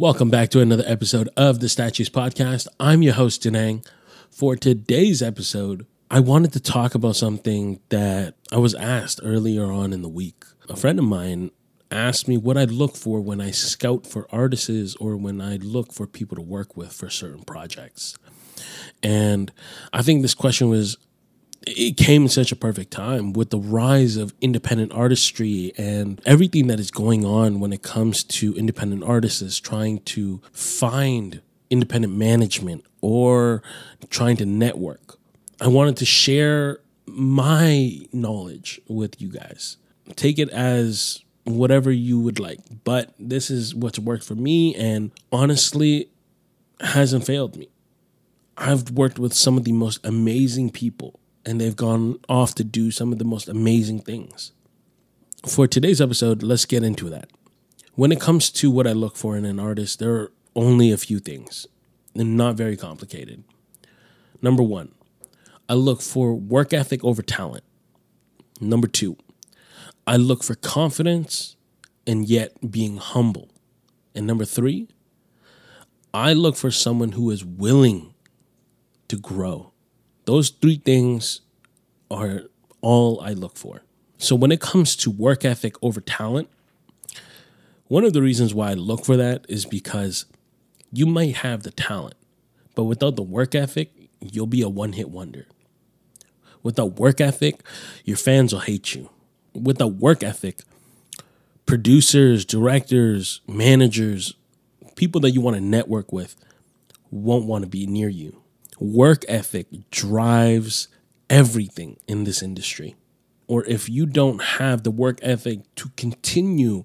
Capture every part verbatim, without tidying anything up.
Welcome back to another episode of the Statues Podcast. I'm your host, Danang. For today's episode, I wanted to talk about something that I was asked earlier on in the week. A friend of mine asked me what I look for when I scout for artists or when I look for people to work with for certain projects. And I think this question was, it came in such a perfect time with the rise of independent artistry and everything that is going on when it comes to independent artists trying to find independent management or trying to network. I wanted to share my knowledge with you guys. Take it as whatever you would like, but this is what's worked for me and honestly hasn't failed me. I've worked with some of the most amazing people, and they've gone off to do some of the most amazing things. For today's episode, let's get into that. When it comes to what I look for in an artist, there are only a few things. They're not very complicated. Number one, I look for work ethic over talent. Number two, I look for confidence and yet being humble. And number three, I look for someone who is willing to grow. Those three things are all I look for. So when it comes to work ethic over talent, one of the reasons why I look for that is because you might have the talent, but without the work ethic, you'll be a one-hit wonder. Without work ethic, your fans will hate you. Without work ethic, producers, directors, managers, people that you want to network with won't want to be near you. Work ethic drives everything in this industry. Or if you don't have the work ethic to continue,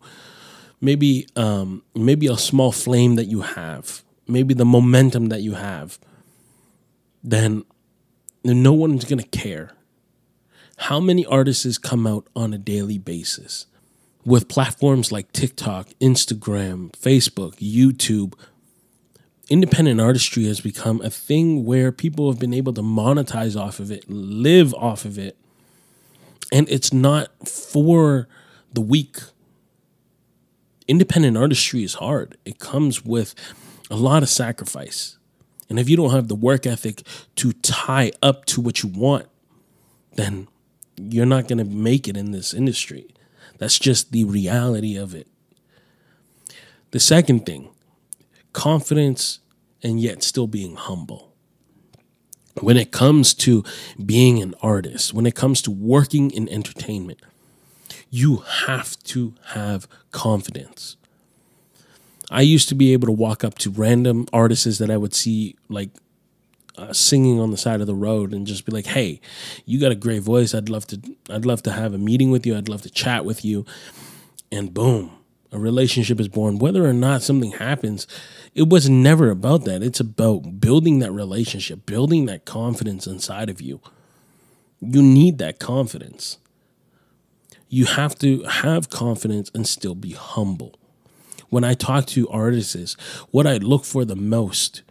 maybe um, maybe a small flame that you have, maybe the momentum that you have, then no one's going to care. How many artists come out on a daily basis with platforms like TikTok, Instagram, Facebook, YouTube? Independent artistry has become a thing where people have been able to monetize off of it, live off of it. And it's not for the weak. Independent artistry is hard. It comes with a lot of sacrifice. And if you don't have the work ethic to tie up to what you want, then you're not going to make it in this industry. That's just the reality of it. The second thing, confidence and yet still being humble. When it comes to being an artist, when it comes to working in entertainment, you have to have confidence. I used to be able to walk up to random artists that I would see like uh, singing on the side of the road and just be like, hey, you got a great voice. I'd love to, I'd love to have a meeting with you. I'd love to chat with you. And boom, a relationship is born. Whether or not something happens, it was never about that. It's about building that relationship, building that confidence inside of you. You need that confidence. You have to have confidence and still be humble. When I talk to artists, what I look for the most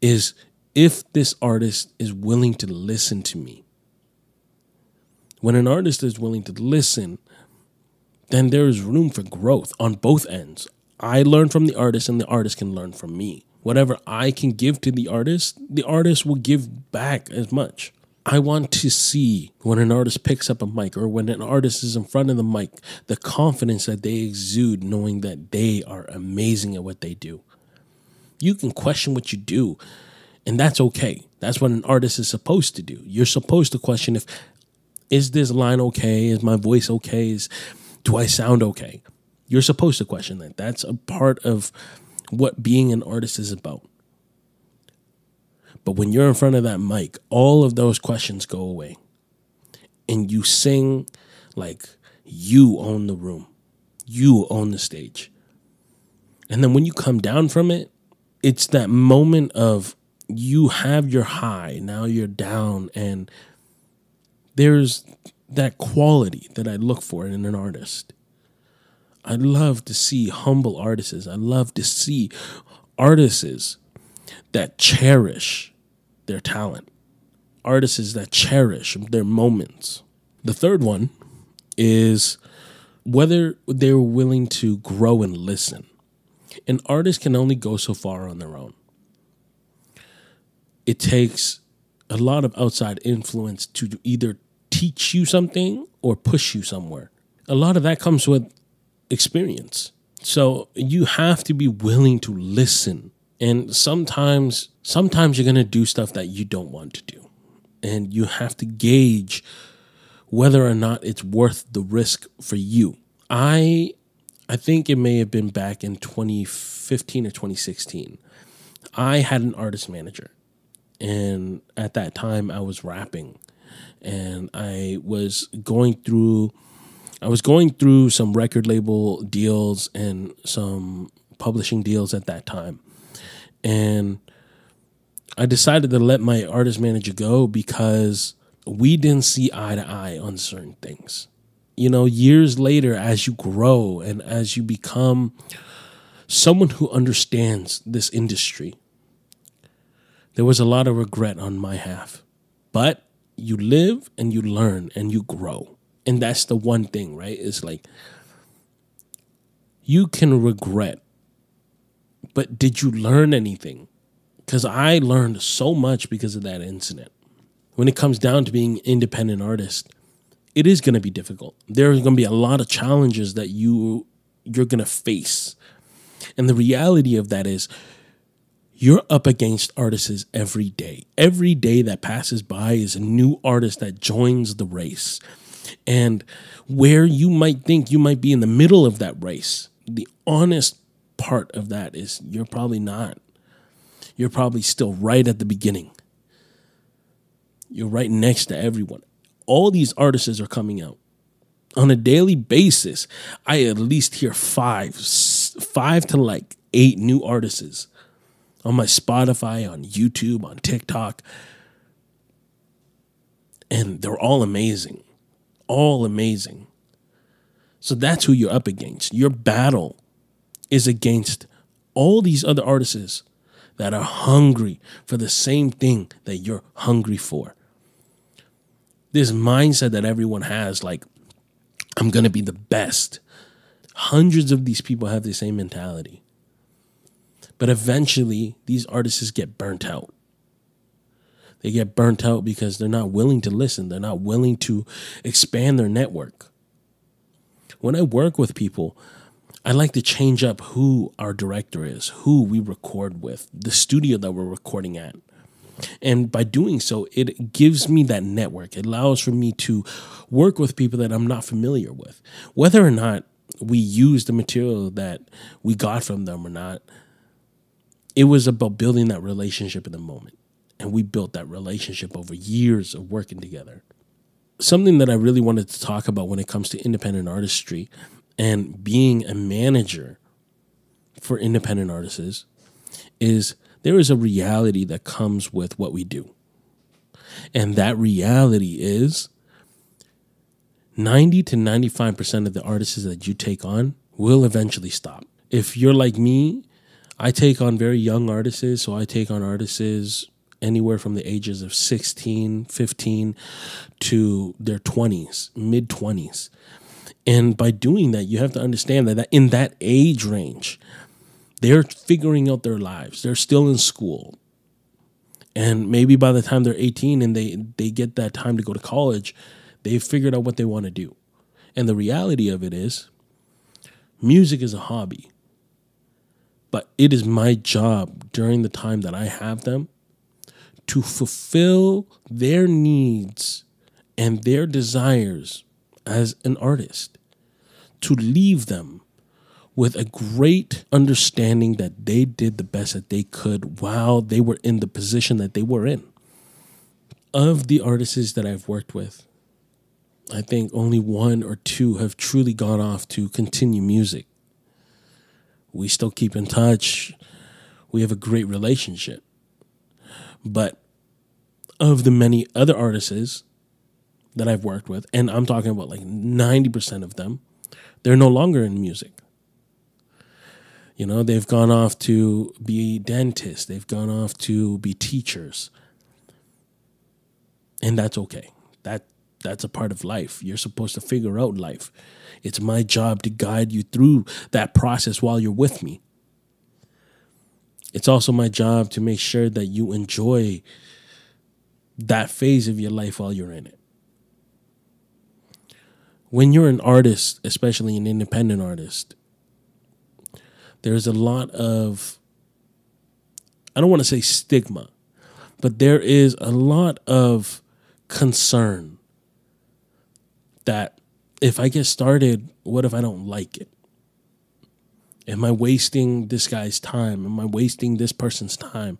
is if this artist is willing to listen to me. When an artist is willing to listen, then there is room for growth on both ends. I learn from the artist and the artist can learn from me. Whatever I can give to the artist, the artist will give back as much. I want to see when an artist picks up a mic or when an artist is in front of the mic, the confidence that they exude knowing that they are amazing at what they do. You can question what you do, and that's okay. That's what an artist is supposed to do. You're supposed to question if, is this line okay? Is my voice okay? Is... do I sound okay? You're supposed to question that. That's a part of what being an artist is about. But when you're in front of that mic, all of those questions go away. And you sing like you own the room. You own the stage. And then when you come down from it, it's that moment of you have your high, now you're down, and there's that quality that I look for in an artist. I love to see humble artists. I love to see artists that cherish their talent. Artists that cherish their moments. The third one is whether they're willing to grow and listen. an artist can only go so far on their own. It takes a lot of outside influence to either teach you something or push you somewhere. A lot of that comes with experience. So you have to be willing to listen. And sometimes, sometimes you're going to do stuff that you don't want to do. And you have to gauge whether or not it's worth the risk for you. I, I think it may have been back in twenty fifteen or twenty sixteen. I had an artist manager. And at that time, I was rapping. And I was going through, I was going through some record label deals and some publishing deals at that time. And I decided to let my artist manager go because we didn't see eye to eye on certain things. You know, years later, as you grow and as you become someone who understands this industry, there was a lot of regret on my half. But you live and you learn and you grow. And that's the one thing, right? It's like you can regret, but did you learn anything? Because I learned so much because of that incident. When it comes down to being an independent artist, it is going to be difficult. There are going to be a lot of challenges that you, you're going to face. And the reality of that is you're up against artists every day. Every day that passes by is a new artist that joins the race. And where you might think you might be in the middle of that race, the honest part of that is you're probably not. You're probably still right at the beginning. You're right next to everyone. All these artists are coming out. On a daily basis, I at least hear five, five to like eight new artists on my Spotify, on YouTube, on TikTok. And they're all amazing. All amazing. So that's who you're up against. Your battle is against all these other artists that are hungry for the same thing that you're hungry for. This mindset that everyone has, like, I'm going to be the best. Hundreds of these people have the same mentality. But eventually, these artists get burnt out. They get burnt out because they're not willing to listen. They're not willing to expand their network. When I work with people, I like to change up who our director is, who we record with, the studio that we're recording at. And by doing so, it gives me that network. It allows for me to work with people that I'm not familiar with. Whether or not we use the material that we got from them or not, it was about building that relationship in the moment. And we built that relationship over years of working together. Something that I really wanted to talk about when it comes to independent artistry and being a manager for independent artists is there is a reality that comes with what we do. And that reality is ninety to ninety-five percent of the artists that you take on will eventually stop. If you're like me, I take on very young artists, so I take on artists anywhere from the ages of sixteen, fifteen to their twenties, mid twenties. And by doing that, you have to understand that in that age range, they're figuring out their lives. They're still in school. And maybe by the time they're eighteen and they, they get that time to go to college, they've figured out what they want to do. And the reality of it is music is a hobby. But it is my job during the time that I have them to fulfill their needs and their desires as an artist. To leave them with a great understanding that they did the best that they could while they were in the position that they were in. Of the artists that I've worked with, I think only one or two have truly gone off to continue music. We still keep in touch. We have a great relationship. But of the many other artists that I've worked with, and I'm talking about like ninety percent of them, they're no longer in music. You know, they've gone off to be dentists. They've gone off to be teachers. And that's okay. That that's a part of life. You're supposed to figure out life. It's my job to guide you through that process while you're with me. It's also my job to make sure that you enjoy that phase of your life while you're in it. When you're an artist, especially an independent artist, there's a lot of, I don't want to say stigma, but there is a lot of concern that if I get started, what if I don't like it? Am I wasting this guy's time? Am I wasting this person's time?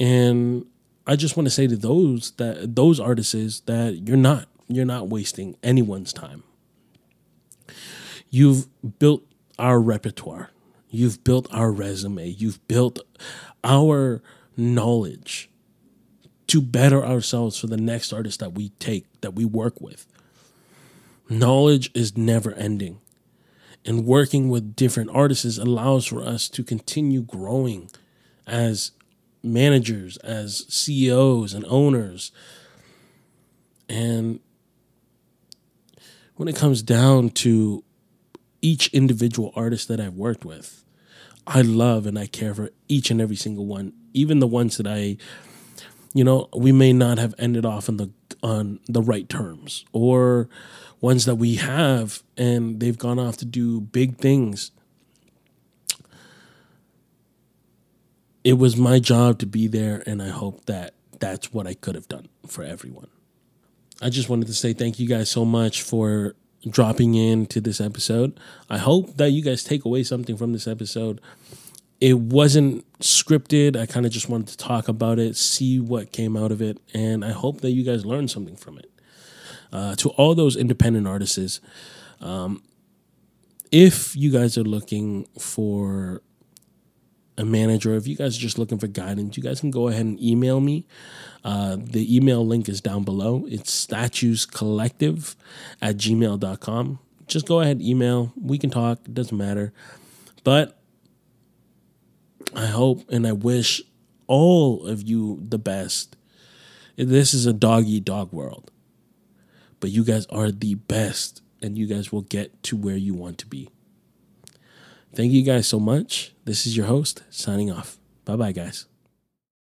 And I just want to say to those that those artists that you're not. You're not wasting anyone's time. You've built our repertoire. You've built our resume. You've built our knowledge to better ourselves for the next artist that we take, that we work with. Knowledge is never ending. And working with different artists allows for us to continue growing as managers, as C E Os and owners. And when it comes down to each individual artist that I've worked with, I love and I care for each and every single one, even the ones that I, you know, we may not have ended off on the on the right terms, or ones that we have and they've gone off to do big things. It was my job to be there, and I hope that that's what I could have done for everyone. I just wanted to say thank you guys so much for dropping in to this episode. I hope that you guys take away something from this episode. It wasn't scripted. I kind of just wanted to talk about it, see what came out of it, and I hope that you guys learned something from it. Uh, to all those independent artists, um, if you guys are looking for a manager, if you guys are just looking for guidance, you guys can go ahead and email me. Uh, the email link is down below. It's statues collective at gmail dot com. Just go ahead and email. We can talk. It doesn't matter. But I hope and I wish all of you the best. This is a dog-eat-dog world. But you guys are the best, and you guys will get to where you want to be. Thank you guys so much. This is your host, signing off. Bye-bye, guys.